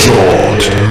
sword.